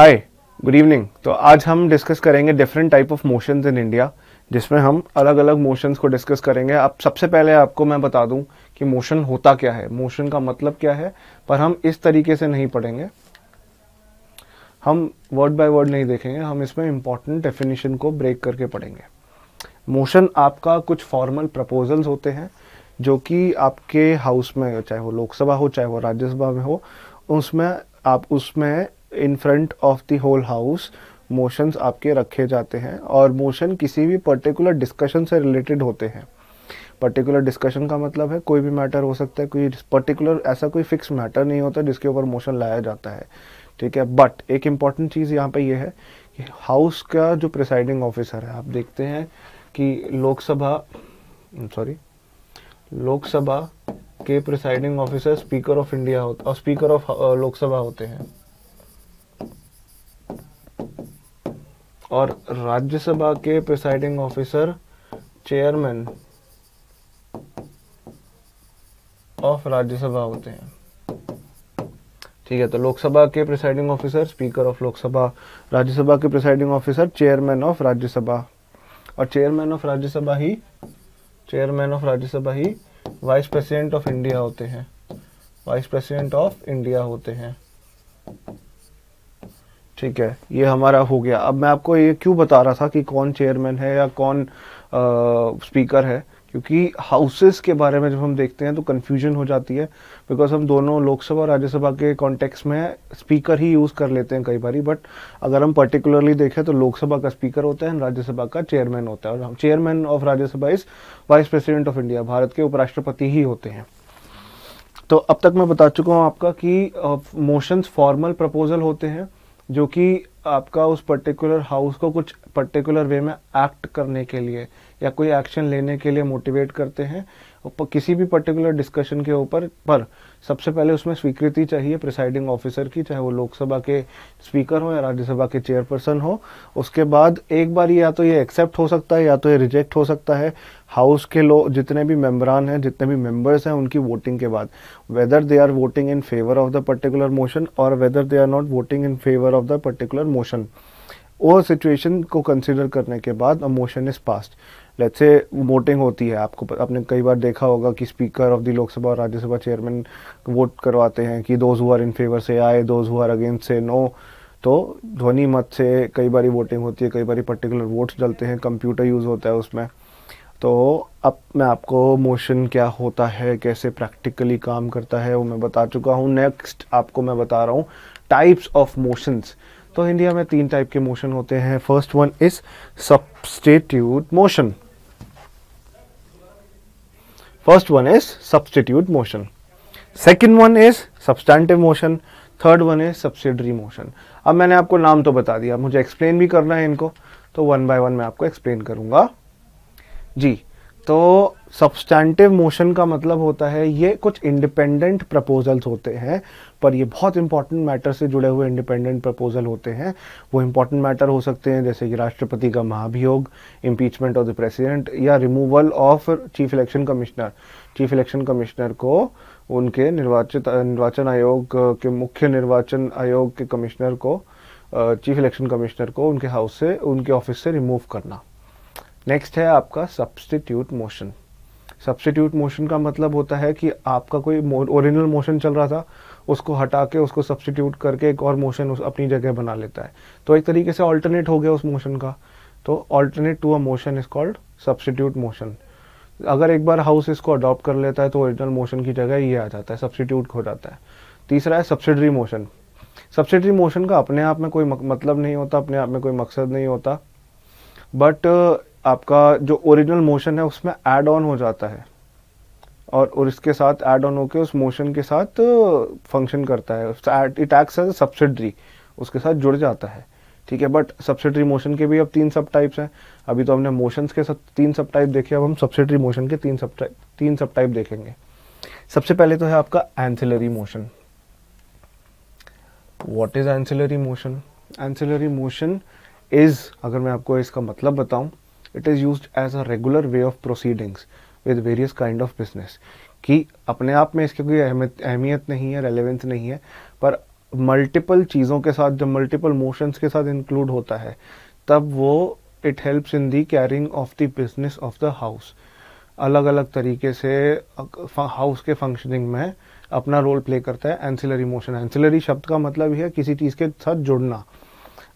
Hi good evening. तो आज हम डिस्कस करेंगे different type of motions in India, जिसमें हम अलग अलग मोशंस को डिस्कस करेंगे। अब सबसे पहले आपको मैं बता दूं कि मोशन होता क्या है, मोशन का मतलब क्या है, पर हम इस तरीके से नहीं पढ़ेंगे, हम वर्ड बाय वर्ड नहीं देखेंगे, हम इसमें इम्पॉर्टेंट डेफिनेशन को ब्रेक करके पढ़ेंगे। मोशन आपका कुछ फॉर्मल प्रपोजल्स होते हैं जो कि आपके हाउस में, चाहे वो लोकसभा हो चाहे वो राज्यसभा में हो, उसमें आप उसमें in front of the whole house motions आपके रखे जाते हैं। और मोशन किसी भी पर्टिकुलर डिस्कशन से रिलेटेड होते हैं। पर्टिकुलर डिस्कशन का मतलब है कोई भी मैटर हो सकता है, कोई पर्टिकुलर ऐसा कोई फिक्स मैटर नहीं होता जिसके ऊपर मोशन लाया जाता है, ठीक है। बट एक इम्पॉर्टेंट चीज़ यहाँ पे ये है कि हाउस का जो प्रिसाइडिंग ऑफिसर है, आप देखते हैं कि लोकसभा के presiding officer speaker of India होता है और स्पीकर ऑफ लोकसभा होते हैं, और राज्यसभा के presiding officer chairman of Rajya Sabha होते हैं, ठीक है। तो लोकसभा के presiding officer speaker of Lok Sabha, Rajya Sabha के presiding officer chairman of Rajya Sabha, और चेयरमैन ऑफ राज्यसभा ही वाइस प्रेसिडेंट ऑफ इंडिया होते हैं, ठीक है। ये हमारा हो गया। अब मैं आपको ये क्यों बता रहा था कि कौन चेयरमैन है या कौन स्पीकर है, क्योंकि हाउसेस के बारे में जब हम देखते हैं तो कन्फ्यूजन हो जाती है, बिकॉज हम दोनों लोकसभा और राज्यसभा के कॉन्टेक्स्ट में स्पीकर ही यूज़ कर लेते हैं कई बार, बट अगर हम पर्टिकुलरली देखें तो लोकसभा का स्पीकर होता है और राज्यसभा का चेयरमैन होता है, और chairman of Rajya Sabha is vice president of India, Bharat के उपराष्ट्रपति ही होते हैं। तो अब तक मैं बता चुका हूँ आपका कि मोशंस फॉर्मल प्रपोजल होते हैं जो कि आपका उस पर्टिकुलर हाउस को कुछ पर्टिकुलर वे में एक्ट करने के लिए या कोई एक्शन लेने के लिए मोटिवेट करते हैं किसी भी पर्टिकुलर डिस्कशन के ऊपर। पर सबसे पहले उसमें स्वीकृति चाहिए प्रिसाइडिंग ऑफिसर की, चाहे वो लोकसभा के स्पीकर हो या राज्यसभा के चेयरपर्सन हो। उसके बाद एक बार या तो ये एक्सेप्ट हो सकता है या तो ये रिजेक्ट हो सकता है, हाउस के लोग जितने भी मेम्बरान हैं, जितने भी मेम्बर्स हैं, उनकी वोटिंग के बाद, whether they are voting in favour of the particular motion और whether they are not voting in favour of the particular motion. और सिचुएशन को कंसिडर करने के बाद a motion is passed. Let's से वोटिंग होती है, आपको आपने कई बार देखा होगा कि स्पीकर ऑफ द लोकसभा और राज्यसभा चेयरमैन वोट करवाते हैं कि those who are in favour say aye, those who are against say no. तो ध्वनि मत से कई बार वोटिंग होती है, कई बार पर्टिकुलर वोट्स डलते हैं, कंप्यूटर यूज़ होता है उसमें। तो अब मैं आपको मोशन क्या होता है, कैसे प्रैक्टिकली काम करता है, वो मैं बता चुका हूँ। नेक्स्ट आपको मैं बता रहा हूँ टाइप्स ऑफ मोशंस। तो इंडिया में 3 टाइप के मोशन होते हैं। First one is substitute motion, second one is substantive motion, third one is subsidiary motion. अब मैंने आपको नाम तो बता दिया, मुझे एक्सप्लेन भी करना है इनको, तो वन बाय वन मैं आपको एक्सप्लेन करूंगा जी। तो सब्सटैंटिव मोशन का मतलब होता है ये कुछ इंडिपेंडेंट प्रपोजल्स होते हैं, पर ये बहुत इंपॉर्टेंट मैटर से जुड़े हुए इंडिपेंडेंट प्रपोजल होते हैं। वो इंपॉर्टेंट मैटर हो सकते हैं जैसे कि राष्ट्रपति का महाभियोग, इम्पीचमेंट ऑफ द प्रेसिडेंट, या removal of chief election commissioner. Chief election commissioner को उनके निर्वाचन आयोग के मुख्य निर्वाचन आयोग के कमिश्नर को, चीफ इलेक्शन कमिश्नर को उनके हाउस से, उनके ऑफिस से रिमूव करना। नेक्स्ट है आपका सब्स्टिट्यूट मोशन। सब्स्टिट्यूट मोशन का मतलब होता है कि आपका कोई ओरिजिनल मोशन चल रहा था, उसको हटा के उसको सब्स्टिट्यूट करके एक और मोशन अपनी जगह बना लेता है, तो एक तरीके से ऑल्टरनेट हो गया उस मोशन का। तो alternate to a motion is called substitute motion. अगर एक बार हाउस इसको अडॉप्ट कर लेता है तो ओरिजिनल मोशन की जगह ये आ जाता है, सब्स्टिट्यूट हो जाता है। तीसरा है सब्सिडरी मोशन। सब्सिडरी मोशन का अपने आप में कोई मतलब नहीं होता, अपने आप में कोई मकसद नहीं होता, बट आपका जो ओरिजिनल मोशन है उसमें ऐड ऑन हो जाता है और इसके साथ ऐड ऑन होके उस मोशन के साथ फंक्शन करता है। It acts as a subsidiary, उसके साथ जुड़ जाता है, ठीक है। बट सब्सिडरी मोशन के भी अब 3 सब टाइप्स हैं। अभी तो हमने मोशंस के 3 सब टाइप देखे, अब हम सब्सिडरी मोशन के 3 सब टाइप देखेंगे। सबसे पहले तो है आपका ancillary motion. What is ancillary motion? Ancillary motion is, अगर मैं आपको इसका मतलब बताऊँ, it is used as a regular way of proceedings with various kind of business. कि अपने आप में इसकी कोई अहमियत नहीं है, रेलेवेंस नहीं है, पर मल्टीपल चीज़ों के साथ, जब मल्टीपल मोशंस के साथ इंक्लूड होता है, तब वो it helps in the carrying of the business of the house. अलग अलग तरीके से हाउस के फंक्शनिंग में अपना रोल प्ले करता है एंसिलरी मोशन। एंसिलरी शब्द का मतलब ही है किसी चीज़ के साथ जुड़ना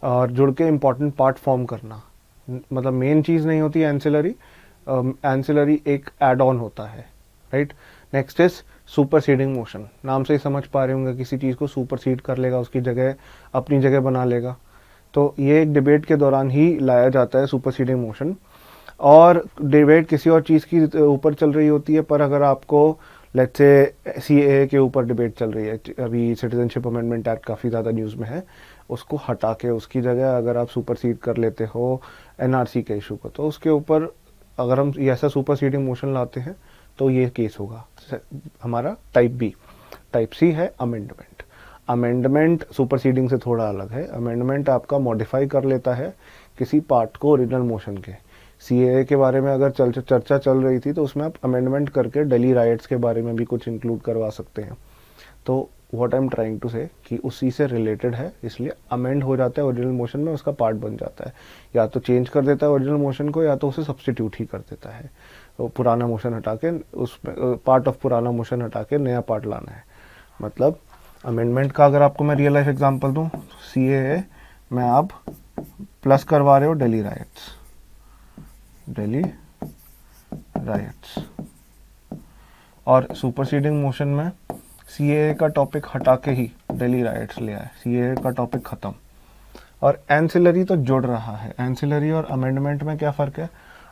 और जुड़ के इम्पॉर्टेंट पार्ट फॉर्म करना, मतलब मेन चीज़ नहीं होती एंसिलरी, एंसिलरी एक एड ऑन होता है, right. Next is superseding motion. नाम से ही समझ पा रहे होंगे किसी चीज़ को सुपरसीड कर लेगा, उसकी जगह अपनी जगह बना लेगा। तो ये एक डिबेट के दौरान ही लाया जाता है सुपरसीडिंग मोशन, और डिबेट किसी और चीज़ की ऊपर चल रही होती है। पर अगर आपको लेट्स से सीएए के ऊपर डिबेट चल रही है, अभी सिटीजनशिप अमेंडमेंट एक्ट काफ़ी ज़्यादा न्यूज़ में है, उसको हटा के उसकी जगह अगर आप सुपरसीड कर लेते हो एनआरसी के इशू को, तो उसके ऊपर अगर हम ऐसा सुपरसीडिंग मोशन लाते हैं तो ये केस होगा हमारा टाइप बी। टाइप सी है अमेंडमेंट। अमेंडमेंट सुपरसीडिंग से थोड़ा अलग है। अमेंडमेंट आपका मॉडिफाई कर लेता है किसी पार्ट को ओरिजिनल मोशन के। सीएए के बारे में अगर चर्चा चल रही थी, तो उसमें आप अमेंडमेंट करके दिल्ली राइट्स के बारे में भी कुछ इंक्लूड करवा सकते हैं। तो what I am trying to say कि उसी से रिलेटेड है, इसलिए अमेंड हो जाता है ओरिजिनल मोशन में, उसका पार्ट बन जाता है, या तो चेंज कर देता है ओरिजिनल मोशन को, या तो उसे सब्सटीट्यूट ही कर देता है। तो पुराना मोशन हटा के, उसमें पार्ट ऑफ पुराना मोशन हटा के नया पार्ट लाना है। मतलब अमेंडमेंट का अगर आपको मैं रियल लाइफ एग्जांपल दूं, सीएए में आप प्लस करवा रहे हो दिल्ली राइट्स, और सुपरसीडिंग मोशन में सीएए का टॉपिक हटा के ही दिल्ली राइट्स ले आए, सीएए का टॉपिक ख़त्म। और एंसिलरी तो जुड़ रहा है। एंसिलरी और अमेंडमेंट में क्या फ़र्क है?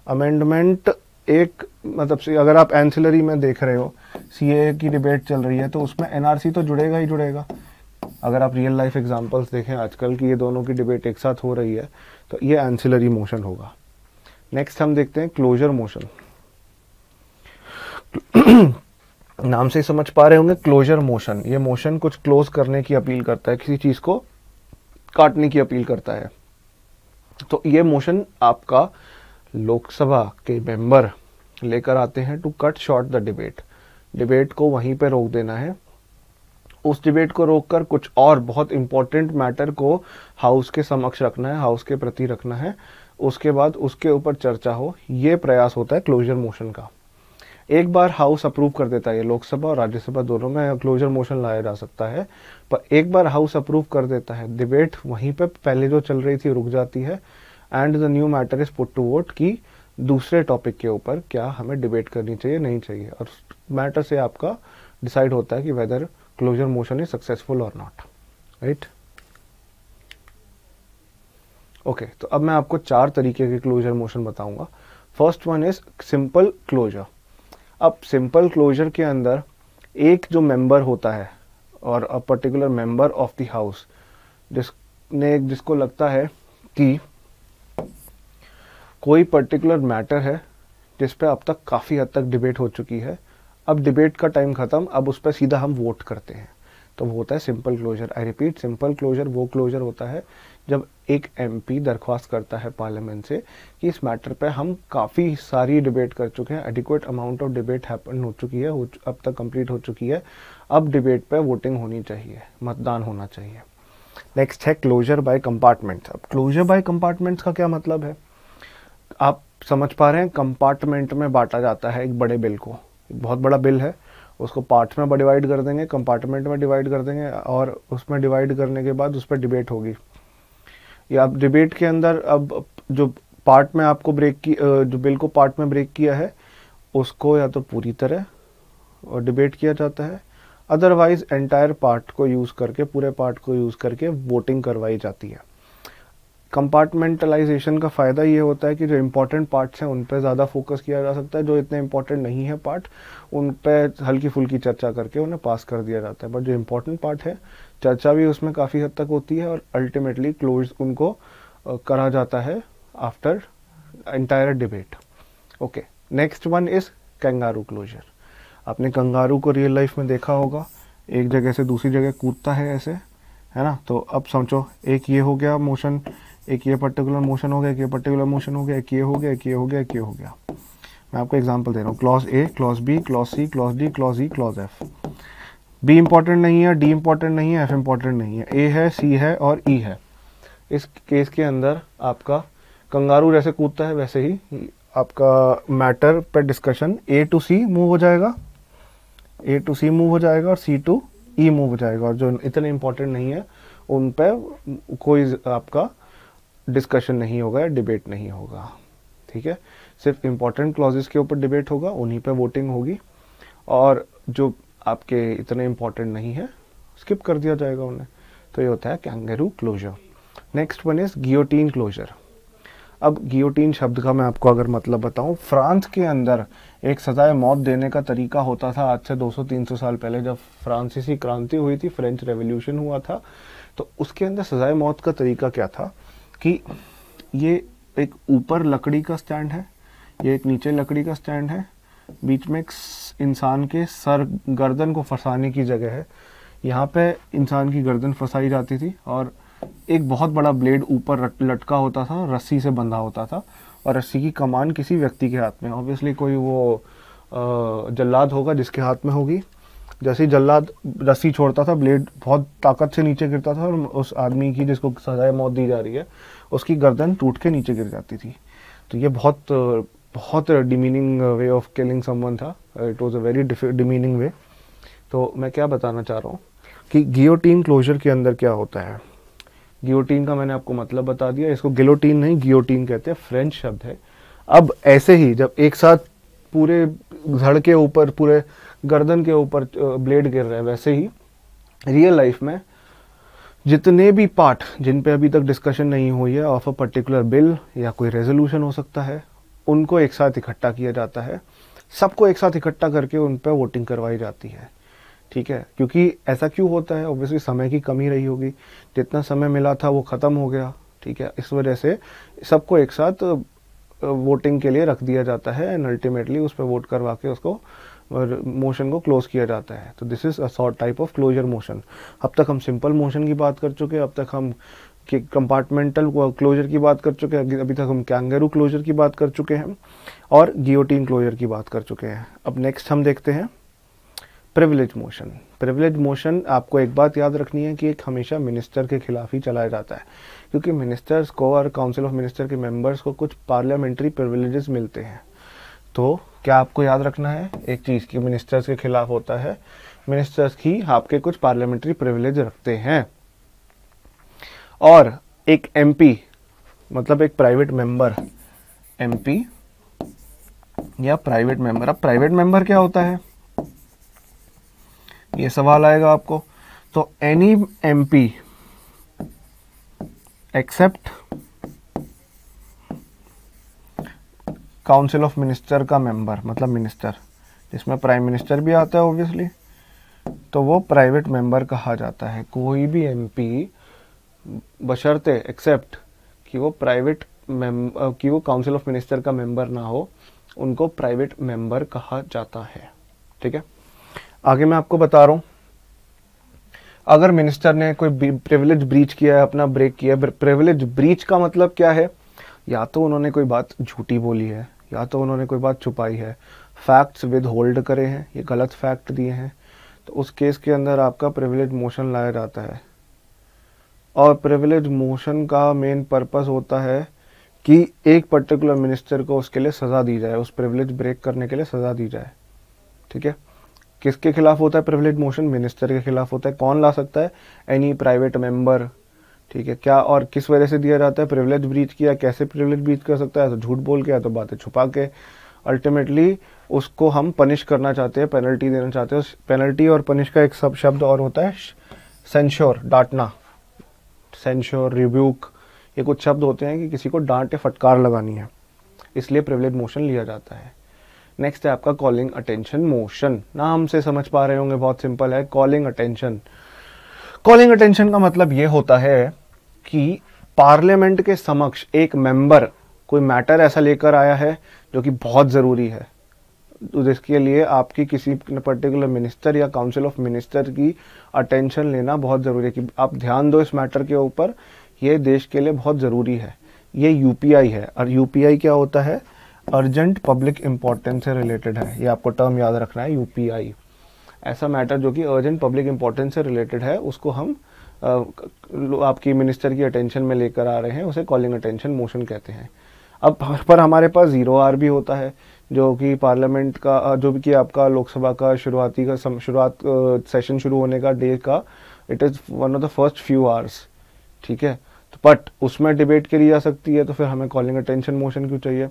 अमेंडमेंट एक मतलब से अगर आप एंसिलरी में देख रहे हो, सीएए की डिबेट चल रही है, तो उसमें एनआरसी तो जुड़ेगा ही जुड़ेगा। अगर आप रियल लाइफ एग्जांपल्स देखें आजकल की, ये दोनों की डिबेट एक साथ हो रही है, तो ये एंसिलरी मोशन होगा। नेक्स्ट हम देखते हैं क्लोजर मोशन। नाम से ही समझ पा रहे होंगे क्लोजर मोशन। ये मोशन कुछ क्लोज करने की अपील करता है, किसी चीज़ को काटने की अपील करता है। तो ये मोशन आपका लोकसभा के मेंबर लेकर आते हैं to cut short the debate. Debate को वहीं पे रोक देना है। उस डिबेट को रोककर कुछ और बहुत इम्पोर्टेंट मैटर को हाउस के समक्ष रखना है, हाउस के प्रति रखना है, उसके बाद उसके ऊपर चर्चा हो। ये प्रयास होता है क्लोजर मोशन का। एक बार हाउस अप्रूव कर देता है, लोकसभा और राज्यसभा दोनों में क्लोजर मोशन लाया जा सकता है, पर एक बार हाउस अप्रूव कर देता है, डिबेट वहीं पर पहले जो चल रही थी रुक जाती है, and the new matter is put to vote कि दूसरे टॉपिक के ऊपर क्या हमें डिबेट करनी चाहिए, नहीं चाहिए, और मैटर से आपका डिसाइड होता है कि whether closure motion is successful और नॉट, राइट। ओके, तो अब मैं आपको चार तरीके के क्लोजर मोशन बताऊंगा। First one is simple closure. अब सिंपल क्लोजर के अंदर एक जो मेंबर होता है और a particular member of the house जिसको लगता है कि कोई पर्टिकुलर मैटर है जिस पे अब तक काफ़ी हद तक डिबेट हो चुकी है, अब डिबेट का टाइम ख़त्म, अब उस पर सीधा हम वोट करते हैं, तो वो होता है simple closure. I repeat, simple closure वो क्लोजर होता है जब एक एमपी दरख्वास्त करता है पार्लियामेंट से कि इस मैटर पे हम काफ़ी सारी डिबेट कर चुके हैं, adequate amount of debate happen हो चुकी है, अब तक कंप्लीट हो चुकी है, अब डिबेट पर वोटिंग होनी चाहिए, मतदान होना चाहिए। नेक्स्ट है क्लोजर बाय कंपार्टमेंट्स। अब क्लोजर बाय कंपार्टमेंट्स का क्या मतलब है? आप समझ पा रहे हैं, कंपार्टमेंट में बांटा जाता है एक बड़े बिल को, एक बहुत बड़ा बिल है, उसको पार्ट्स में डिवाइड कर देंगे, कंपार्टमेंट में डिवाइड कर देंगे, और उसमें डिवाइड करने के बाद उस पर डिबेट होगी। या आप डिबेट के अंदर अब जो पार्ट में आपको जो बिल को पार्ट में ब्रेक किया है, उसको या तो पूरी तरह और डिबेट किया जाता है, अदरवाइज एंटायर पार्ट को यूज़ करके, पूरे पार्ट को यूज़ करके वोटिंग करवाई जाती है। कंपार्टमेंटलाइजेशन का फ़ायदा ये होता है कि जो इम्पोर्टेंट पार्ट्स हैं उन पर ज़्यादा फोकस किया जा सकता है, जो इतने इम्पोर्टेंट नहीं है पार्ट, उन पर हल्की फुल्की चर्चा करके उन्हें पास कर दिया जाता है, बट जो इम्पोर्टेंट पार्ट है चर्चा भी उसमें काफ़ी हद तक होती है, और अल्टीमेटली क्लोज उनको करा जाता है after entire debate. Okay, next one is kangaroo closure. आपने कंगारू को रियल लाइफ में देखा होगा, एक जगह से दूसरी जगह कूदता है ऐसे, है ना। तो अब समझो, एक ये हो गया मोशन, एक ये पर्टिकुलर मोशन हो गया, एक ये पर्टिकुलर मोशन हो गया, एक ये हो गया, एक ये हो गया, एक ये हो गया। मैं आपको एग्जांपल दे रहा हूँ, clause A, clause B, clause C, clause D, clause E, clause F. B important नहीं है, डी इम्पोर्टेंट नहीं है, एफ इम्पोर्टेंट नहीं है, ए है, सी है और ई है। इस केस के अंदर आपका कंगारू जैसे कूदता है वैसे ही आपका मैटर पर discussion A to C move हो जाएगा, ए टू सी मूव हो जाएगा और सी टू ई मूव हो जाएगा, और जो इतने इम्पोर्टेंट नहीं है उन पर कोई आपका डिस्कशन नहीं होगा या डिबेट नहीं होगा। ठीक है, सिर्फ इम्पोर्टेंट क्लॉजेस के ऊपर डिबेट होगा, उन्हीं पे वोटिंग होगी, और जो आपके इतने इम्पोर्टेंट नहीं है स्किप कर दिया जाएगा उन्हें। तो ये होता है kangaroo closure. Next one is guillotine closure. अब गियोटीन शब्द का मैं आपको अगर मतलब बताऊं, फ्रांस के अंदर एक सजाए मौत देने का तरीका होता था आज से 200-300 साल पहले, जब फ्रांसीसी क्रांति हुई थी, फ्रेंच रेवोल्यूशन हुआ था, तो उसके अंदर सजाए मौत का तरीका क्या था कि ये एक ऊपर लकड़ी का स्टैंड है, ये एक नीचे लकड़ी का स्टैंड है, बीच में एक इंसान के सर गर्दन को फंसाने की जगह है, यहाँ पे इंसान की गर्दन फंसाई जाती थी, और एक बहुत बड़ा ब्लेड ऊपर लटका होता था, रस्सी से बंधा होता था, और रस्सी की कमान किसी व्यक्ति के हाथ में, ऑब्वियसली कोई वो जल्लाद होगा जिसके हाथ में होगी। जैसे ही जल्लाद रस्सी छोड़ता था, ब्लेड बहुत ताकत से नीचे गिरता था और उस आदमी की जिसको सजाए मौत दी जा रही है उसकी गर्दन टूट के नीचे गिर जाती थी। तो ये बहुत बहुत demeaning way of killing someone था, it was a very demeaning way. तो मैं क्या बताना चाह रहा हूँ कि गियोटीन क्लोजर के अंदर क्या होता है। गियोटीन का मैंने आपको मतलब बता दिया, इसको गिलोटीन नहीं गियोटीन कहते हैं, फ्रेंच शब्द है। अब ऐसे ही जब एक साथ पूरे धड़ के ऊपर पूरे गर्दन के ऊपर ब्लेड गिर रहे हैं, वैसे ही रियल लाइफ में जितने भी पार्ट जिन पे अभी तक डिस्कशन नहीं हुई है ऑफ अ पर्टिकुलर बिल या कोई रेजोल्यूशन हो सकता है, उनको एक साथ इकट्ठा किया जाता है, सबको एक साथ इकट्ठा करके उन पे वोटिंग करवाई जाती है। ठीक है, क्योंकि ऐसा क्यों होता है, ऑब्वियसली समय की कमी रही होगी, जितना समय मिला था वो ख़त्म हो गया। ठीक है, इस वजह से सबको एक साथ वोटिंग के लिए रख दिया जाता है एंड अल्टीमेटली उस पर वोट करवा के उसको और मोशन को क्लोज किया जाता है। तो this is a sort type of closure motion. अब तक हम सिंपल मोशन की बात कर चुके, अब तक हम कंपार्टमेंटल क्लोजर की बात कर चुके हैं, अभी तक हम कैंगरू क्लोजर की बात कर चुके हैं और गियोटीन क्लोजर की बात कर चुके हैं। अब नेक्स्ट हम देखते हैं प्रिविलेज मोशन। प्रिविलेज मोशन आपको एक बात याद रखनी है कि एक हमेशा मिनिस्टर के खिलाफ ही चलाया जाता है, क्योंकि मिनिस्टर्स को और काउंसिल ऑफ मिनिस्टर के मेंबर्स को कुछ पार्लियामेंट्री प्रिविलेजेस मिलते हैं। तो क्या आपको याद रखना है एक चीज़ की, मिनिस्टर्स के खिलाफ होता है, मिनिस्टर्स की आपके कुछ पार्लियामेंट्री प्रिविलेज रखते हैं, और एक एमपी मतलब एक प्राइवेट मेंबर, एमपी या प्राइवेट मेंबर। अब प्राइवेट मेंबर क्या होता है ये सवाल आएगा आपको। तो any MP except council of minister का मेंबर मतलब मिनिस्टर, जिसमें प्राइम मिनिस्टर भी आता है ऑब्वियसली, तो वो प्राइवेट मेंबर कहा जाता है। कोई भी एमपी बशर्ते एक्सेप्ट कि वो प्राइवेट कि वो काउंसिल ऑफ मिनिस्टर का मेंबर ना हो, उनको प्राइवेट मेंबर कहा जाता है। ठीक है, आगे मैं आपको बता रहा हूँ, अगर मिनिस्टर ने कोई प्रिविलेज ब्रीच किया है, अपना ब्रेक किया है, प्रिविलेज ब्रीच का मतलब क्या है, या तो उन्होंने कोई बात झूठी बोली है, या तो उन्होंने कोई बात छुपाई है, फैक्ट्स विद होल्ड करे हैं, ये गलत फैक्ट दिए हैं, तो उस केस के अंदर आपका प्रिविलेज मोशन लाया जाता है। और प्रिविलेज मोशन का मेन पर्पस होता है कि एक पर्टिकुलर मिनिस्टर को उसके लिए सज़ा दी जाए, उस प्रिविलेज ब्रेक करने के लिए सज़ा दी जाए। ठीक है, किसके खिलाफ होता है प्रिविलेज मोशन, मिनिस्टर के खिलाफ होता है। कौन ला सकता है, एनी प्राइवेट मेंबर। ठीक है, क्या और किस वजह से दिया जाता है, प्रिविलेज ब्रीच किया, कैसे प्रिविलेज ब्रीच कर सकता है, तो झूठ बोल के या तो बातें छुपा के। अल्टीमेटली उसको हम पनिश करना चाहते हैं, पेनल्टी देना चाहते हैं। पेनल्टी और पनिश का एक सब शब्द और होता है सेंश्योर, डांटना, सेंश्योर, रिव्यूक, ये कुछ शब्द होते हैं कि किसी को डांट या फटकार लगानी है, इसलिए प्रिविलेज मोशन लिया जाता है। नेक्स्ट है आपका कॉलिंग अटेंशन मोशन। नाम से समझ पा रहे होंगे, बहुत सिंपल है, कॉलिंग अटेंशन। कॉलिंग अटेंशन का मतलब ये होता है कि पार्लियामेंट के समक्ष एक मेंबर कोई मैटर ऐसा लेकर आया है जो कि बहुत ज़रूरी है, जिसके लिए आपकी किसी पर्टिकुलर मिनिस्टर या काउंसिल ऑफ मिनिस्टर की अटेंशन लेना बहुत ज़रूरी है कि आप ध्यान दो इस मैटर के ऊपर, ये देश के लिए बहुत ज़रूरी है। ये यूपीआई है, और यूपीआई क्या होता है, अर्जेंट पब्लिक इम्पोर्टेंस से रिलेटेड है, ये आपको टर्म याद रखना है यूपीआई। ऐसा मैटर जो कि अर्जेंट पब्लिक इम्पोर्टेंस से रिलेटेड है, उसको हम आपकी मिनिस्टर की अटेंशन में लेकर आ रहे हैं, उसे कॉलिंग अटेंशन मोशन कहते हैं। अब पर हमारे पास 0R भी होता है जो कि पार्लियामेंट का, जो कि आपका लोकसभा का सेशन शुरू होने का डे का, it is one of the first few hours, ठीक है। बट उसमें डिबेट करी जा सकती है, तो फिर हमें कॉलिंग अटेंशन मोशन क्यों चाहिए?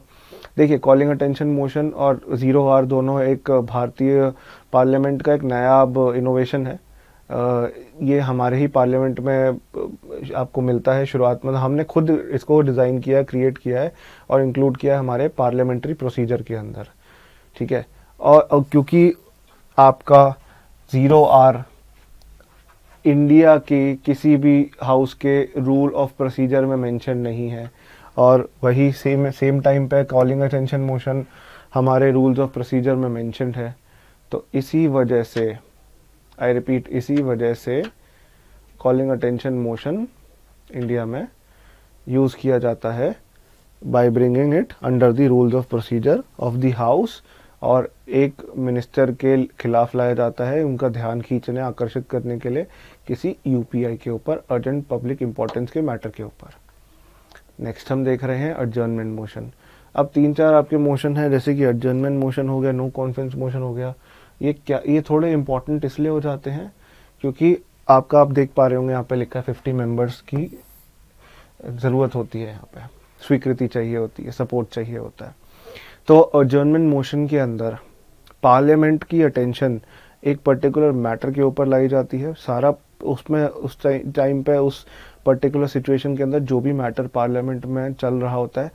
देखिए, कॉलिंग अटेंशन मोशन और 0R दोनों एक भारतीय पार्लियामेंट का एक नायाब इनोवेशन है। ये हमारे ही पार्लियामेंट में आपको मिलता है शुरुआत में, हमने खुद इसको डिज़ाइन किया, क्रिएट किया है और इंक्लूड किया है हमारे पार्लियामेंट्री प्रोसीजर के अंदर, ठीक है। और क्योंकि आपका 0R इंडिया के किसी भी हाउस के रूल ऑफ प्रोसीजर में मेंशन नहीं है, और वही सेम टाइम पे कॉलिंग अटेंशन मोशन हमारे रूल्स ऑफ प्रोसीजर में मेंशन है, तो इसी वजह से, आई रिपीट, इसी वजह से कॉलिंग अटेंशन मोशन इंडिया में यूज़ किया जाता है by bringing it under the rules of procedure of the house, और एक मिनिस्टर के खिलाफ लाया जाता है उनका ध्यान खींचने, आकर्षित करने के लिए किसी यूपीआई के ऊपर, अर्जेंट पब्लिक इम्पोर्टेंस के मैटर के ऊपर। नेक्स्ट हम देख रहे हैं एडजर्नमेंट मोशन। अब 3-4 आपके मोशन हैं, जैसे कि एडजर्नमेंट मोशन हो गया, नो कॉन्फिडेंस मोशन हो गया। ये थोड़े इम्पॉर्टेंट इसलिए हो जाते हैं क्योंकि आपका, आप देख पा रहे होंगे यहाँ पे लिखा है 50 मेंबर्स की ज़रूरत होती है, यहाँ पे स्वीकृति चाहिए होती है, सपोर्ट चाहिए होता है। तो एडजर्नमेंट मोशन के अंदर पार्लियामेंट की अटेंशन एक पर्टिकुलर मैटर के ऊपर लाई जाती है, सारा उसमें उस टाइम पे उस पर्टिकुलर सिचुएशन के अंदर जो भी मैटर पार्लियामेंट में चल रहा होता है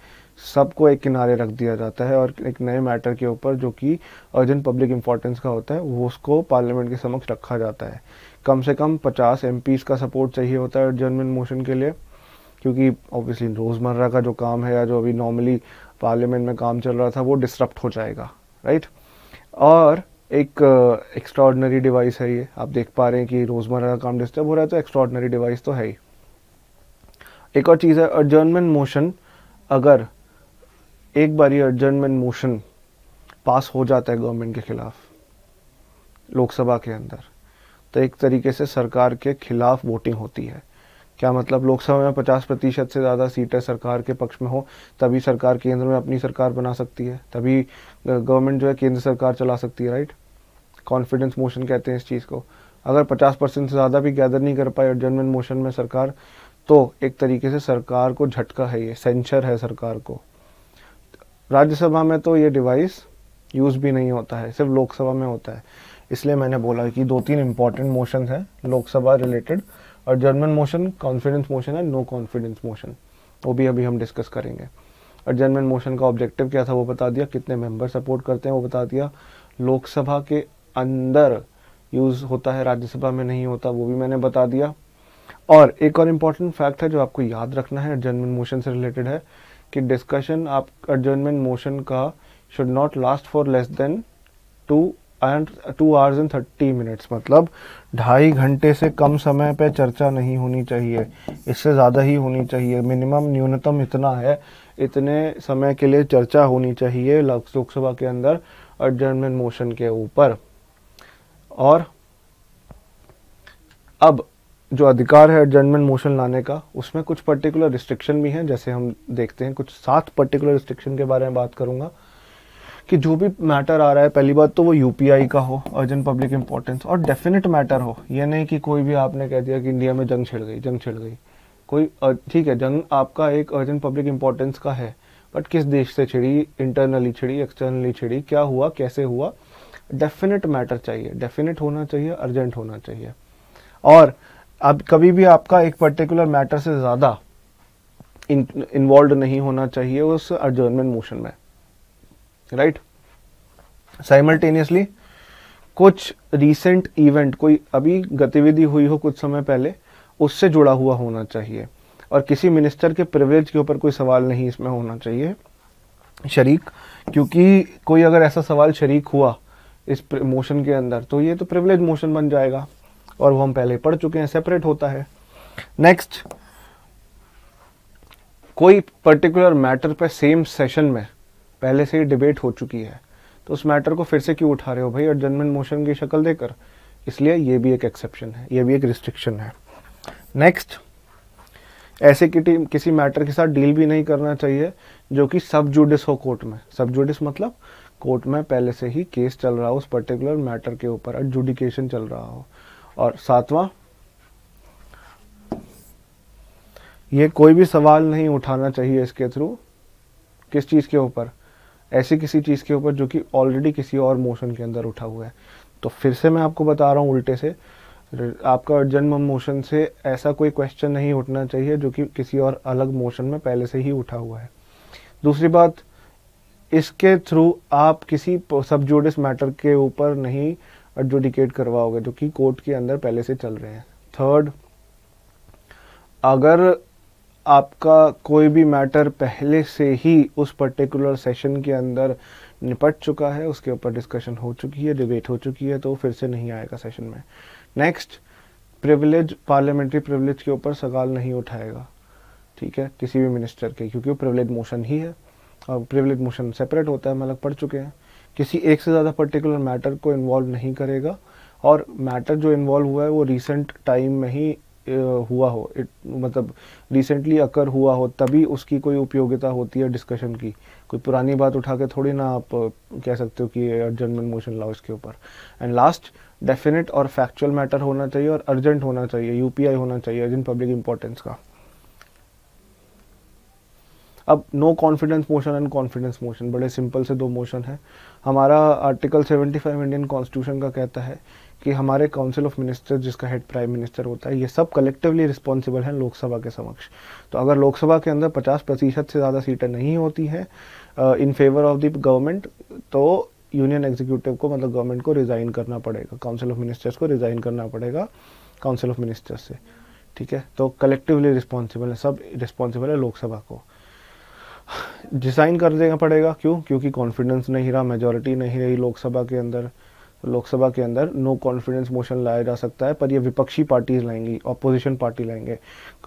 सबको एक किनारे रख दिया जाता है, और एक नए मैटर के ऊपर जो कि अर्जेंट पब्लिक इम्पोर्टेंस का होता है वो उसको पार्लियामेंट के समक्ष रखा जाता है। कम से कम 50 MPs का सपोर्ट चाहिए होता है एडजर्नमेंट मोशन के लिए, क्योंकि ऑब्वियसली रोज़मर्रा का जो काम है या जो अभी नॉर्मली पार्लियामेंट में काम चल रहा था वो डिस्टर्ब हो जाएगा, राइट। और एक एक्स्ट्राऑर्डिनरी डिवाइस है ये, आप देख पा रहे हैं कि रोज़मर्रा का काम डिस्टर्ब हो रहा है तो एक्स्ट्राऑर्डिनरी डिवाइस तो है ही। एक और चीज़ है एडजर्नमेंट मोशन, अगर एक बार ये एडजर्नमेंट मोशन पास हो जाता है गवर्नमेंट के खिलाफ लोकसभा के अंदर, तो एक तरीके से सरकार के खिलाफ वोटिंग होती है। क्या मतलब? लोकसभा में 50% से ज़्यादा सीटें सरकार के पक्ष में हो तभी सरकार केंद्र में अपनी सरकार बना सकती है, तभी गवर्नमेंट जो है केंद्र सरकार चला सकती है, राइट। कॉन्फिडेंस मोशन कहते हैं इस चीज़ को। अगर 50% से ज़्यादा भी गैदर नहीं कर पाए एडजर्नमेंट मोशन में सरकार, तो एक तरीके से सरकार को झटका है, ये सेंचर है सरकार को। राज्यसभा में तो ये डिवाइस यूज़ भी नहीं होता है, सिर्फ लोकसभा में होता है। इसलिए मैंने बोला कि 2-3 इम्पॉर्टेंट मोशन हैं लोकसभा रिलेटेड, और एडजर्नमेंट मोशन, कॉन्फिडेंस मोशन है, नो कॉन्फिडेंस मोशन, वो भी अभी हम डिस्कस करेंगे। एडजर्नमेंट मोशन का ऑब्जेक्टिव क्या था वो बता दिया, कितने मेंबर सपोर्ट करते हैं वो बता दिया, लोकसभा के अंदर यूज़ होता है, राज्यसभा में नहीं होता, वो भी मैंने बता दिया। और एक और इम्पॉर्टेंट फैक्ट है जो आपको याद रखना है एडजर्नमेंट मोशन से रिलेटेड है कि डिस्कशन आप एडजर्नमेंट मोशन का should not last for less than 2 hours and 30 minutes, मतलब 2.5 घंटे से कम समय पे चर्चा नहीं होनी चाहिए, इससे ज़्यादा ही होनी चाहिए, मिनिमम न्यूनतम इतना है, इतने समय के लिए चर्चा होनी चाहिए लोकसभा के अंदर एडजर्नमेंट मोशन के ऊपर। और अब जो अधिकार है एडजर्नमेंट मोशन लाने का, उसमें कुछ पर्टिकुलर रिस्ट्रिक्शन भी हैं, जैसे हम देखते हैं कुछ 7 पर्टिकुलर रिस्ट्रिक्शन के बारे में बात करूँगा कि जो भी मैटर आ रहा है, पहली बात तो वो यूपीआई का हो, अर्जेंट पब्लिक इम्पोर्टेंस, और डेफिनेट मैटर हो, ये नहीं कि कोई भी आपने कह दिया कि इंडिया में जंग छिड़ गई कोई, ठीक है, जंग आपका एक अर्जेंट पब्लिक इम्पोर्टेंस का है, बट किस देश से छिड़ी, इंटरनली छिड़ी, एक्सटर्नली छिड़ी, क्या हुआ, कैसे हुआ, डेफिनेट मैटर चाहिए, डेफिनेट होना चाहिए, अर्जेंट होना चाहिए। और अब कभी भी आपका एक पर्टिकुलर मैटर से ज़्यादा इन्वॉल्व नहीं होना चाहिए उस एडजर्नमेंट मोशन में, राइट। साइमल्टेनियसली कुछ रीसेंट इवेंट, कोई अभी गतिविधि हुई हो कुछ समय पहले, उससे जुड़ा हुआ होना चाहिए, और किसी मिनिस्टर के प्रिविलेज के ऊपर कोई सवाल नहीं इसमें होना चाहिए शरीक, क्योंकि कोई अगर ऐसा सवाल शरीक हुआ इस मोशन के अंदर तो ये तो प्रिविलेज मोशन बन जाएगा, और वो हम पहले पढ़ चुके हैं, सेपरेट होता है। नेक्स्ट, कोई पर्टिकुलर मैटर पे सेम सेशन में पहले से ही डिबेट हो चुकी है तो उस मैटर को फिर से क्यों उठा रहे हो भाई एडजस्टमेंट मोशन की शक्ल देकर, इसलिए ये भी एक एक्सेप्शन है, ये भी एक रिस्ट्रिक्शन है। नेक्स्ट, ऐसे किसी मैटर के साथ डील भी नहीं करना चाहिए जो कि सब जुडिस हो कोर्ट में। सब जुडिस मतलब कोर्ट में पहले से ही केस चल रहा हो उस पर्टिकुलर मैटर के ऊपर, एडजुडिकेशन चल रहा हो। और सातवां, ये कोई भी सवाल नहीं उठाना चाहिए इसके थ्रू, किस चीज़ के ऊपर, ऐसी किसी चीज़ के ऊपर जो कि ऑलरेडी किसी और मोशन के अंदर उठा हुआ है। तो फिर से मैं आपको बता रहा हूँ उल्टे से, आपका जन्म मोशन से ऐसा कोई क्वेश्चन नहीं उठना चाहिए जो कि किसी और अलग मोशन में पहले से ही उठा हुआ है। दूसरी बात, इसके थ्रू आप किसी सब जुडिस मैटर के ऊपर नहीं एडजुडिकेट करवाओगे जो कि कोर्ट के अंदर पहले से चल रहे हैं। थर्ड, अगर आपका कोई भी मैटर पहले से ही उस पर्टिकुलर सेशन के अंदर निपट चुका है, उसके ऊपर डिस्कशन हो चुकी है, डिबेट हो चुकी है, तो फिर से नहीं आएगा सेशन में। नेक्स्ट, प्रिविलेज, पार्लियामेंट्री प्रिविलेज के ऊपर सवाल नहीं उठाएगा, ठीक है, किसी भी मिनिस्टर के, क्योंकि वो प्रिविलेज मोशन ही है और प्रिविलेज मोशन सेपरेट होता है, हम अलग पढ़ चुके हैं। किसी एक से ज़्यादा पर्टिकुलर मैटर को इन्वॉल्व नहीं करेगा, और मैटर जो इन्वॉल्व हुआ है वो रिसेंट टाइम में ही हुआ हो, मतलब रिसेंटली अकर हुआ हो, तभी उसकी कोई उपयोगिता होती है डिस्कशन की। कोई पुरानी बात उठा के थोड़ी ना आप कह सकते हो कि एडजस्टमेंट मोशन लाओ इसके ऊपर। एंड लास्ट, डेफिनेट और फैक्चुअल मैटर होना चाहिए और अर्जेंट होना चाहिए, यूपीआई होना चाहिए, अर्जेंट पब्लिक इंपॉर्टेंस का। अब no confidence motion and confidence motion, बड़े सिंपल से दो मोशन हैं। हमारा आर्टिकल 75 इंडियन कॉन्स्टिट्यूशन का कहता है कि हमारे काउंसिल ऑफ मिनिस्टर, जिसका हेड प्राइम मिनिस्टर होता है, ये सब कलेक्टिवली रिस्पॉन्सिबल हैं लोकसभा के समक्ष। तो अगर लोकसभा के अंदर 50% से ज़्यादा सीटें नहीं होती हैं in favour of the government, तो यूनियन एग्जीक्यूटिव को, मतलब गवर्नमेंट को रिज़ाइन करना पड़ेगा, काउंसिल ऑफ मिनिस्टर्स को रिज़ाइन करना पड़ेगा काउंसिल ऑफ मिनिस्टर्स से, ठीक है। तो कलेक्टिवली रिस्पॉन्सिबल है, सब रिस्पॉन्सिबल है लोकसभा को, डिसाइन कर देना पड़ेगा। क्यों? क्योंकि कॉन्फिडेंस नहीं रहा, मेजॉरिटी नहीं रही लोकसभा के अंदर। लोकसभा के अंदर नो कॉन्फिडेंस मोशन लाया जा सकता है, पर ये विपक्षी पार्टीज लाएंगी, ऑपोजिशन पार्टी लाएंगे।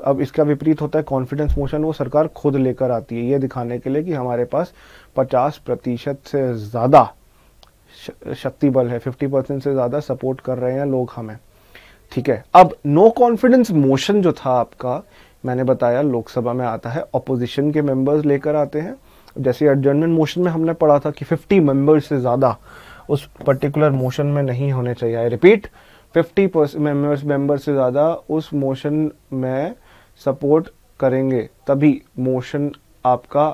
अब इसका विपरीत होता है कॉन्फिडेंस मोशन, वो सरकार खुद लेकर आती है, ये दिखाने के लिए कि हमारे पास 50% से ज़्यादा शक्ति बल है, 50% से ज़्यादा सपोर्ट कर रहे हैं लोग हमें, ठीक है। अब नो कॉन्फिडेंस मोशन जो था आपका, मैंने बताया लोकसभा में आता है, ऑपोजिशन के मेंबर्स लेकर आते हैं। जैसे एडजस्टमेंट मोशन में हमने पढ़ा था कि 50 मेंबर्स से ज़्यादा उस पर्टिकुलर मोशन में नहीं होने चाहिए। आई रिपीट, 50 मेंबर्स से ज़्यादा उस मोशन में सपोर्ट करेंगे तभी मोशन आपका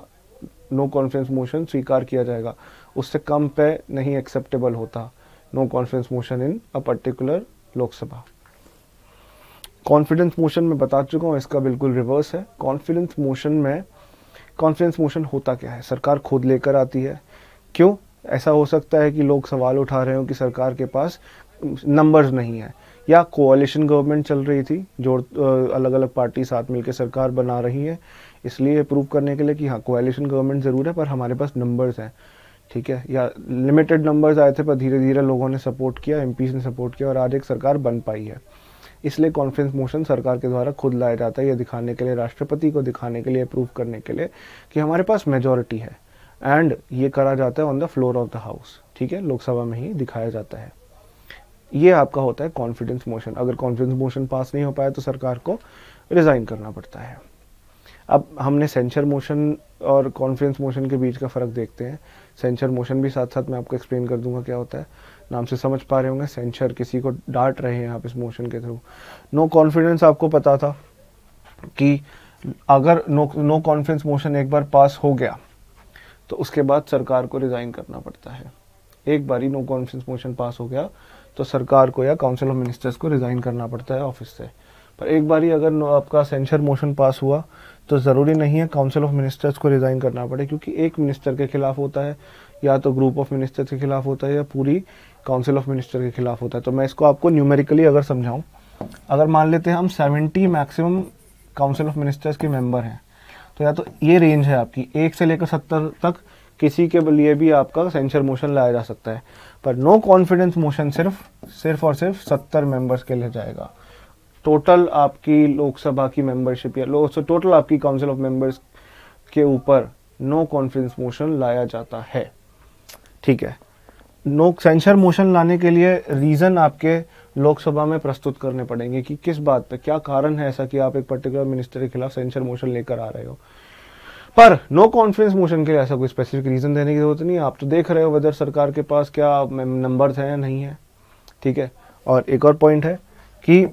नो कॉन्फिडेंस मोशन स्वीकार किया जाएगा, उससे कम पे नहीं एक्सेप्टेबल होता no confidence motion in a particular Lok Sabha. Confidence motion में बता चुका हूँ इसका बिल्कुल रिवर्स है। कॉन्फिडेंस मोशन होता क्या है, सरकार खुद लेकर आती है। क्यों? ऐसा हो सकता है कि लोग सवाल उठा रहे हो कि सरकार के पास नंबर्स नहीं है, या कोएलिशन गवर्नमेंट चल रही थी, जो अलग अलग पार्टी साथ मिलकर सरकार बना रही है, इसलिए प्रूव करने के लिए कि हाँ कोएलिशन गवर्नमेंट ज़रूर है पर हमारे पास नंबर्स हैं, ठीक है। या लिमिटेड नंबर्स आए थे पर धीरे धीरे लोगों ने सपोर्ट किया, एमपीज़ ने सपोर्ट किया और आज एक सरकार बन पाई है। इसलिए कॉन्फिडेंस मोशन सरकार के द्वारा खुद लाया जाता है, ये दिखाने के लिए, राष्ट्रपति को दिखाने के लिए, प्रूव करने के लिए कि हमारे पास मेजॉरिटी है। एंड ये करा जाता है on the floor of the house, ठीक है, लोकसभा में ही दिखाया जाता है। ये आपका होता है कॉन्फिडेंस मोशन। अगर कॉन्फिडेंस मोशन पास नहीं हो पाया तो सरकार को रिज़ाइन करना पड़ता है। अब हमने सेंसर मोशन और कॉन्फिडेंस मोशन के बीच का फ़र्क देखते हैं। सेंसर मोशन भी साथ साथ मैं आपको एक्सप्लेन कर दूंगा क्या होता है, नाम से समझ पा रहे होंगे। सेंसर, किसी को डांट रहे हैं आप इस मोशन के थ्रू। नो कॉन्फिडेंस आपको पता था कि अगर नो कॉन्फिडेंस मोशन एक बार पास हो गया तो उसके बाद सरकार को रिज़ाइन करना पड़ता है। एक बार ही नो कॉन्फिडेंस मोशन पास हो गया तो सरकार को या काउंसिल ऑफ मिनिस्टर्स को रिज़ाइन करना पड़ता है ऑफिस से। पर एक बार ही अगर आपका सेंसर मोशन पास हुआ तो ज़रूरी नहीं है काउंसिल ऑफ मिनिस्टर्स को रिज़ाइन करना पड़े, क्योंकि एक मिनिस्टर के खिलाफ होता है, या तो ग्रुप ऑफ मिनिस्टर्स के खिलाफ होता है, या पूरी काउंसिल ऑफ मिनिस्टर के खिलाफ होता है। तो मैं इसको आपको न्यूमेरिकली अगर समझाऊं, अगर मान लेते हैं हम 70 मैक्सिमम काउंसिल ऑफ मिनिस्टर्स के मेंबर हैं, तो या तो ये रेंज है आपकी 1 से लेकर 70 तक, किसी के लिए भी आपका सेंसर मोशन लाया जा सकता है। पर नो कॉन्फिडेंस मोशन सिर्फ और सिर्फ 70 मेंबर्स के लिए जाएगा। टोटल आपकी लोकसभा की मेंबरशिप या टोटल आपकी काउंसिल ऑफ मेंबर्स के ऊपर नो कॉन्फिडेंस मोशन लाया जाता है, ठीक है। नो सेंसर मोशन लाने के लिए रीजन आपके लोकसभा में प्रस्तुत करने पड़ेंगे कि किस बात पे क्या कारण है ऐसा कि आप एक पर्टिकुलर मिनिस्टर के खिलाफ सेंसर मोशन लेकर आ रहे हो। पर नो कॉन्फिडेंस मोशन के लिए ऐसा कोई स्पेसिफिक रीजन देने की जरूरत नहीं है। आप तो देख रहे हो वेदर सरकार के पास क्या नंबर्स हैं या नहीं है, ठीक है। और एक और पॉइंट है कि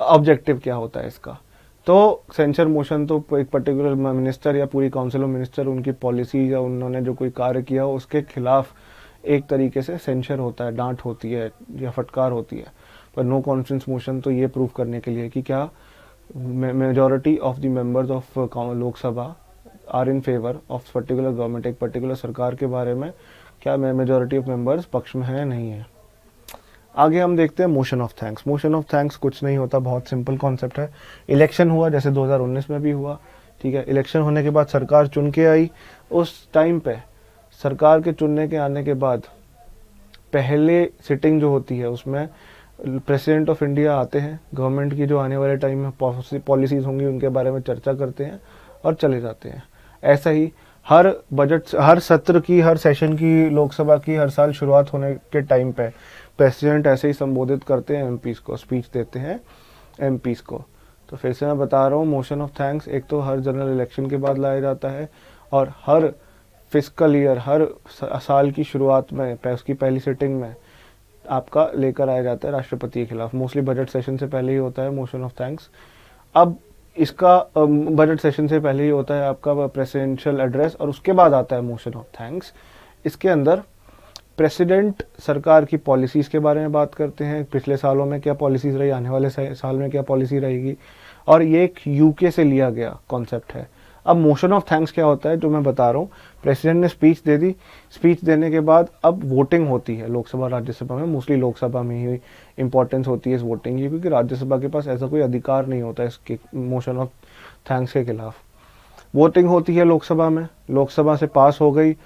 ऑब्जेक्टिव क्या होता है इसका। तो सेंसर मोशन तो एक पर्टिकुलर मिनिस्टर या पूरी काउंसिल ऑफ मिनिस्टर, उनकी पॉलिसी या उन्होंने जो कोई कार्य किया हो उसके खिलाफ एक तरीके से सेंसर होता है, डांट होती है या फटकार होती है। पर नो कॉन्फिडेंस मोशन तो ये प्रूव करने के लिए है कि क्या majority of the members of Lok Sabha are in favour of particular government, एक पर्टिकुलर सरकार के बारे में क्या मेजॉरिटी ऑफ मेंबर्स पक्ष में है या नहीं है। आगे हम देखते हैं motion of thanks. Motion of thanks कुछ नहीं होता, बहुत सिंपल कॉन्सेप्ट है। इलेक्शन हुआ जैसे 2019 में भी हुआ, ठीक है। इलेक्शन होने के बाद सरकार चुन के आई। उस टाइम पे सरकार के चुनने के आने के बाद पहले सिटिंग जो होती है उसमें प्रेसिडेंट ऑफ इंडिया आते हैं, गवर्नमेंट की जो आने वाले टाइम में पॉलिसीज होंगी उनके बारे में चर्चा करते हैं और चले जाते हैं। ऐसा ही हर बजट, हर सत्र की, हर सेशन की लोकसभा की हर साल शुरुआत होने के टाइम पे प्रेसिडेंट ऐसे ही संबोधित करते हैं एमपीज़ को, स्पीच देते हैं एमपीज़ को। तो फिर से मैं बता रहा हूँ, मोशन ऑफ थैंक्स एक तो हर जनरल इलेक्शन के बाद लाया जाता है और हर फिस्कल ईयर, हर साल की शुरुआत में उसकी पहली सिटिंग में आपका लेकर आया जाता है राष्ट्रपति के खिलाफ। मोस्टली बजट सेशन से पहले ही होता है मोशन ऑफ थैंक्स। अब इसका बजट सेशन से पहले ही होता है आपका प्रेसिडेंशियल एड्रेस और उसके बाद आता है मोशन ऑफ थैंक्स। इसके अंदर प्रेसिडेंट सरकार की पॉलिसीज़ के बारे में बात करते हैं, पिछले सालों में क्या पॉलिसीज़ रही, आने वाले साल में क्या पॉलिसी रहेगी। और ये एक यूके से लिया गया कॉन्सेप्ट है। अब मोशन ऑफ थैंक्स क्या होता है, जो मैं बता रहा हूँ, प्रेसिडेंट ने स्पीच दे दी, स्पीच देने के बाद अब वोटिंग होती है लोकसभा राज्यसभा में। मोस्टली लोकसभा में ही इंपॉर्टेंस होती है इस वोटिंग की, क्योंकि राज्यसभा के पास ऐसा कोई अधिकार नहीं होता इसके मोशन ऑफ थैंक्स के खिलाफ। वोटिंग होती है लोकसभा में, लोकसभा से पास हो गई।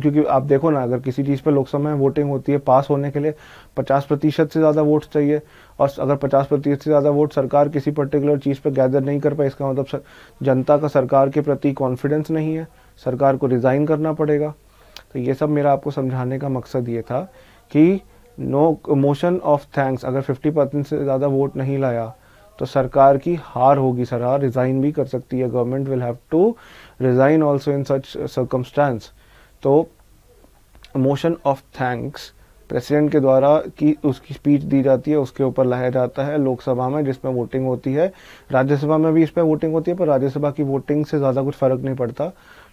क्योंकि आप देखो ना, अगर किसी चीज़ पर लोकसभा में वोटिंग होती है, पास होने के लिए 50% से ज़्यादा वोट्स चाहिए, और अगर 50% से ज़्यादा वोट सरकार किसी पर्टिकुलर चीज़ पर गैदर नहीं कर पाए, इसका मतलब जनता का सरकार के प्रति कॉन्फिडेंस नहीं है, सरकार को रिज़ाइन करना पड़ेगा। तो ये सब मेरा आपको समझाने का मकसद ये था कि नो मोशन ऑफ थैंक्स अगर 50% से ज़्यादा वोट नहीं लाया तो सरकार की हार होगी, सरकार रिज़ाइन भी कर सकती है, government will have to resign also in such circumstance. तो मोशन ऑफ थैंक्स प्रेसिडेंट के द्वारा की उसकी स्पीच दी जाती है, उसके ऊपर लाया जाता है लोकसभा में जिसमें वोटिंग होती है, राज्यसभा में भी इसमें वोटिंग होती है, पर राज्यसभा की वोटिंग से ज़्यादा कुछ फ़र्क नहीं पड़ता,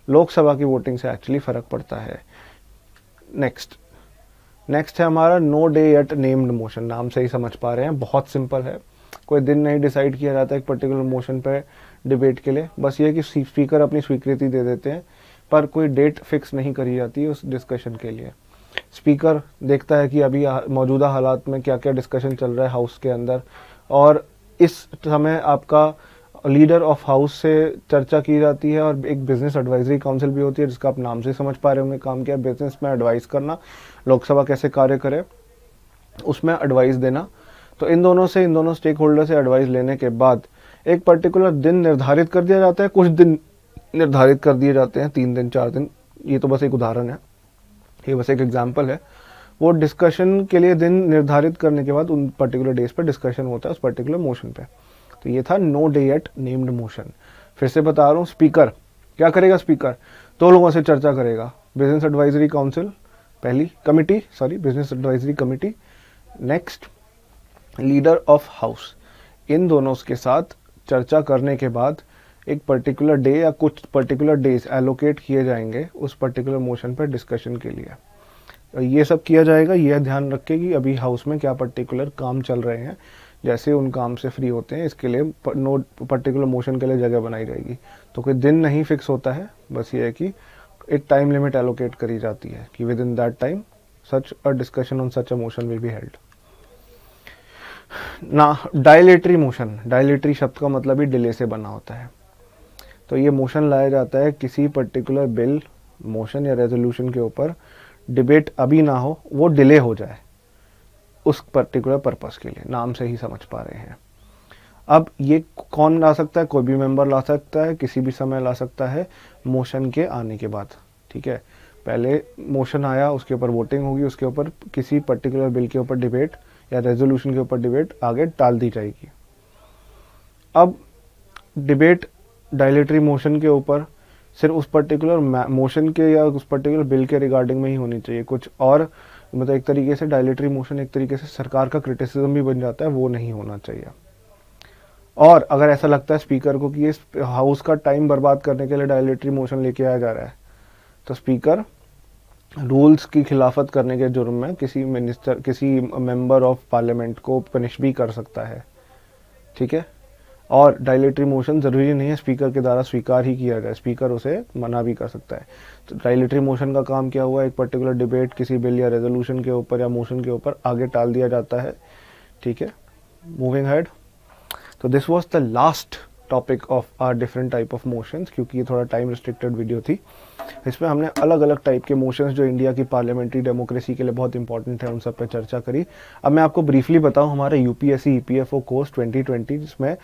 लोकसभा की वोटिंग से एक्चुअली फ़र्क पड़ता है। नेक्स्ट है हमारा no day yet named motion. नाम से ही समझ पा रहे हैं, बहुत सिंपल है। कोई दिन नहीं डिसाइड किया जाता एक पर्टिकुलर मोशन पर डिबेट के लिए, बस ये कि स्पीकर अपनी स्वीकृति दे देते हैं, पर कोई डेट फिक्स नहीं करी जाती है उस डिस्कशन के लिए। स्पीकर देखता है कि अभी मौजूदा हालात में क्या क्या डिस्कशन चल रहा है हाउस के अंदर, और इस समय आपका लीडर ऑफ हाउस से चर्चा की जाती है। और एक बिजनेस एडवाइजरी काउंसिल भी होती है, जिसका आप नाम से समझ पा रहे होंगे, काम किया बिजनेस में एडवाइस करना, लोकसभा कैसे कार्य करे उसमें एडवाइस देना। तो इन दोनों स्टेक होल्डर से एडवाइस लेने के बाद एक पर्टिकुलर दिन निर्धारित कर दिया जाता है, कुछ दिन निर्धारित कर दिए जाते हैं, 3 दिन 4 दिन, ये तो बस एक उदाहरण है, ये बस एक एग्जाम्पल है। वो डिस्कशन के लिए दिन निर्धारित करने के बाद उन पर्टिकुलर डेज पर डिस्कशन होता है उस पर्टिकुलर मोशन पे। तो ये था no day yet named motion. फिर से बता रहा हूँ, स्पीकर क्या करेगा, स्पीकर 2 लोगों से चर्चा करेगा, बिजनेस एडवाइजरी काउंसिल पहली committee, sorry business advisory committee, next leader of house. इन दोनों के साथ चर्चा करने के बाद एक पर्टिकुलर डे या कुछ पर्टिकुलर डेज एलोकेट किए जाएंगे उस पर्टिकुलर मोशन पर डिस्कशन के लिए। तो ये सब किया जाएगा। यह ध्यान रखें कि अभी हाउस में क्या पर्टिकुलर काम चल रहे हैं, जैसे उन काम से फ्री होते हैं इसके लिए नो पर्टिकुलर मोशन के लिए जगह बनाई जाएगी। तो कोई दिन नहीं फिक्स होता है, बस ये है कि एक टाइम लिमिट एलोकेट करी जाती है कि within that time such a discussion on such a motion will be held. ना डायलेटरी मोशन, डायलेटरी शब्द का मतलब ही डिले से बना होता है। तो ये मोशन लाया जाता है किसी पर्टिकुलर बिल, मोशन या रेजोल्यूशन के ऊपर डिबेट अभी ना हो, वो डिले हो जाए उस पर्टिकुलर पर्पस के लिए। नाम से ही समझ पा रहे हैं। अब ये कौन ला सकता है, कोई भी मेंबर ला सकता है, किसी भी समय ला सकता है मोशन के आने के बाद, ठीक है। पहले मोशन आया, उसके ऊपर वोटिंग होगी, उसके ऊपर किसी पर्टिकुलर बिल के ऊपर डिबेट या रेजोल्यूशन के ऊपर डिबेट आगे टाल दी जाएगी। अब डिबेट डायलेटरी मोशन के ऊपर सिर्फ उस पर्टिकुलर मोशन के या उस पर्टिकुलर बिल के रिगार्डिंग में ही होनी चाहिए, कुछ और मतलब एक तरीके से डायलेटरी मोशन एक तरीके से सरकार का क्रिटिसिज्म भी बन जाता है, वो नहीं होना चाहिए। और अगर ऐसा लगता है स्पीकर को कि ये हाउस का टाइम बर्बाद करने के लिए डायलेटरी मोशन लेके आया जा रहा है, तो स्पीकर रूल्स की खिलाफत करने के जुर्म में किसी मेंबर ऑफ पार्लियामेंट को पनिश भी कर सकता है, ठीक है। और डायलेटरी मोशन ज़रूरी नहीं है स्पीकर के द्वारा स्वीकार ही किया जाए, स्पीकर उसे मना भी कर सकता है। तो डायलेटरी मोशन का काम क्या हुआ, एक पर्टिकुलर डिबेट किसी बिल या रेजोल्यूशन के ऊपर या मोशन के ऊपर आगे टाल दिया जाता है, ठीक है। मूविंग हेड, तो this was the last topic of our different type of motions, क्योंकि ये थोड़ा टाइम रिस्ट्रिक्टेड वीडियो थी। इसमें हमने अलग अलग टाइप के मोशंस जो इंडिया की पार्लियामेंट्री डेमोक्रेसी के लिए बहुत इंपॉर्टेंट है, उन सब पे चर्चा करी। अब मैं आपको ब्रीफली बताऊं, हमारा यूपीएससी ईपीएफओ कोर्स 2020, जिसमें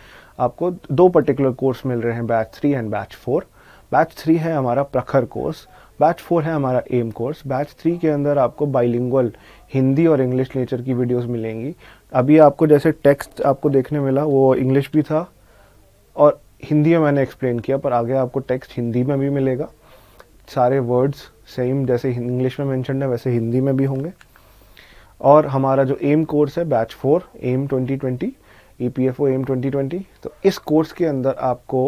आपको दो पर्टिकुलर कोर्स मिल रहे हैं, बैच 3 एंड बैच 4। बैच 3 है हमारा प्रखर कोर्स, बैच 4 है हमारा एम कोर्स। बैच 3 के अंदर आपको बाइलिंगुअल हिंदी और इंग्लिश नेचर की वीडियोस मिलेंगी। अभी आपको जैसे टेक्स्ट आपको देखने मिला वो इंग्लिश भी था और हिंदी में मैंने एक्सप्लेन किया, पर आगे आपको टेक्स्ट हिंदी में भी मिलेगा। सारे वर्ड्स सेम जैसे इंग्लिश में मेंशन है वैसे हिंदी में भी होंगे। और हमारा जो एम कोर्स है बैच 4 एम 2020 EPFO एम 2020, तो इस कोर्स के अंदर आपको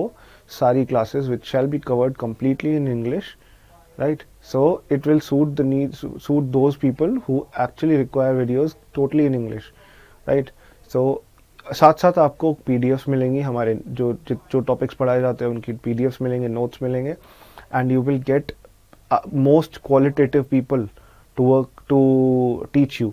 सारी classes which shall be covered completely in English, right? So it will suit the needs, suit those people who actually require videos totally in English, right? So साथ साथ आपको PDFs मिलेंगी, हमारे जो टॉपिक्स पढ़ाए जाते हैं उनकी PDFs मिलेंगे, नोट्स मिलेंगे, and you will get most qualitative people to work to teach you,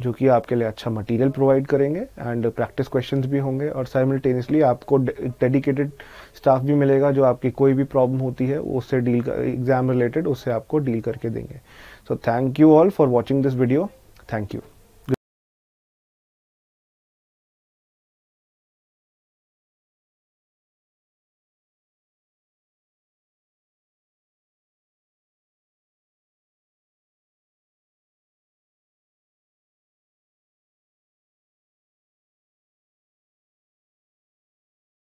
जो कि आपके लिए अच्छा मटेरियल प्रोवाइड करेंगे, एंड प्रैक्टिस क्वेश्चंस भी होंगे। और साइमल्टेनियसली आपको डेडिकेटेड स्टाफ भी मिलेगा जो आपकी कोई भी प्रॉब्लम होती है उससे डील, एग्जाम रिलेटेड उससे आपको डील करके देंगे। So thank you all for watching this video, thank you.